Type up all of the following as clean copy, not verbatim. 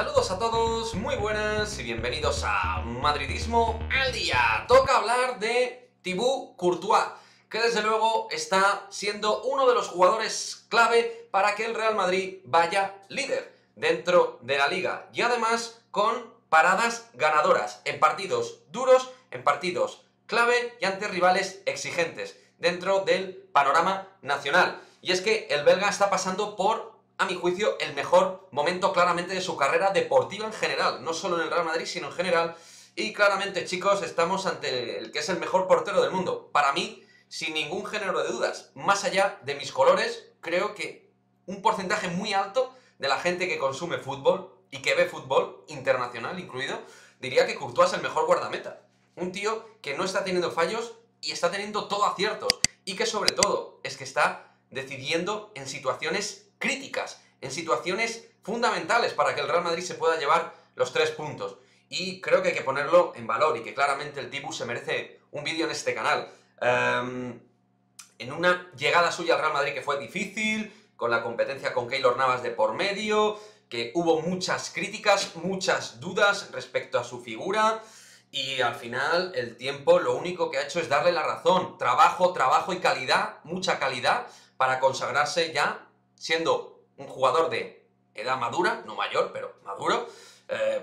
Saludos a todos, muy buenas y bienvenidos a Madridismo al Día. Toca hablar de Thibaut Courtois, que desde luego está siendo uno de los jugadores clave para que el Real Madrid vaya líder dentro de la Liga. Y además con paradas ganadoras en partidos duros, en partidos clave y ante rivales exigentes dentro del panorama nacional. Y es que el belga está pasando por, a mi juicio, el mejor momento claramente de su carrera deportiva en general, no solo en el Real Madrid, sino en general. Y claramente, chicos, estamos ante el que es el mejor portero del mundo. Para mí, sin ningún género de dudas, más allá de mis colores, creo que un porcentaje muy alto de la gente que consume fútbol y que ve fútbol, internacional incluido, diría que Courtois es el mejor guardameta. Un tío que no está teniendo fallos y está teniendo todo aciertos. Y que sobre todo es que está decidiendo en situaciones críticas, en situaciones fundamentales para que el Real Madrid se pueda llevar los 3 puntos. Y creo que hay que ponerlo en valor y que claramente el Thibaut se merece un vídeo en este canal. En una llegada suya al Real Madrid que fue difícil, con la competencia con Keylor Navas de por medio, que hubo muchas críticas, muchas dudas respecto a su figura, y al final el tiempo lo único que ha hecho es darle la razón. Trabajo, trabajo y calidad, mucha calidad, para consagrarse ya siendo un jugador de edad madura, no mayor, pero maduro,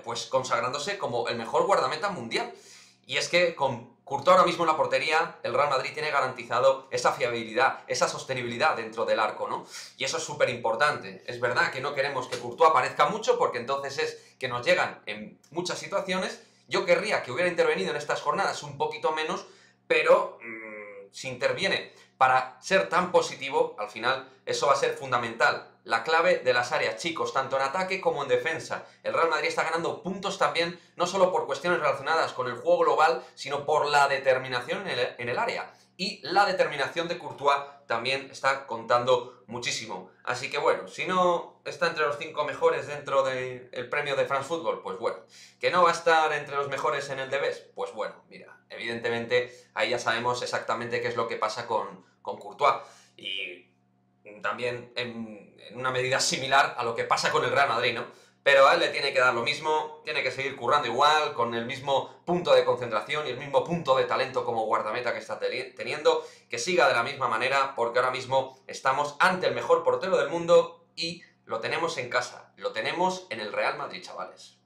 pues consagrándose como el mejor guardameta mundial. Y es que con Courtois ahora mismo en la portería, el Real Madrid tiene garantizado esa fiabilidad, esa sostenibilidad dentro del arco, ¿no? Y eso es súper importante. Es verdad que no queremos que Courtois aparezca mucho, porque entonces es que nos llegan en muchas situaciones. Yo querría que hubiera intervenido en estas jornadas un poquito menos, pero si interviene para ser tan positivo, al final eso va a ser fundamental. La clave de las áreas, chicos, tanto en ataque como en defensa. El Real Madrid está ganando puntos también, no solo por cuestiones relacionadas con el juego global, sino por la determinación en el área. Y la determinación de Courtois también está contando muchísimo. Así que bueno, si no está entre los 5 mejores dentro del premio de France Football, pues bueno. Que no va a estar entre los mejores en el Deves, pues bueno, mira, evidentemente ahí ya sabemos exactamente qué es lo que pasa con Courtois. Y también en una medida similar a lo que pasa con el Real Madrid, ¿no? Pero a él le tiene que dar lo mismo, tiene que seguir currando igual, con el mismo punto de concentración y el mismo punto de talento como guardameta que está teniendo, que siga de la misma manera, porque ahora mismo estamos ante el mejor portero del mundo y lo tenemos en casa, lo tenemos en el Real Madrid, chavales.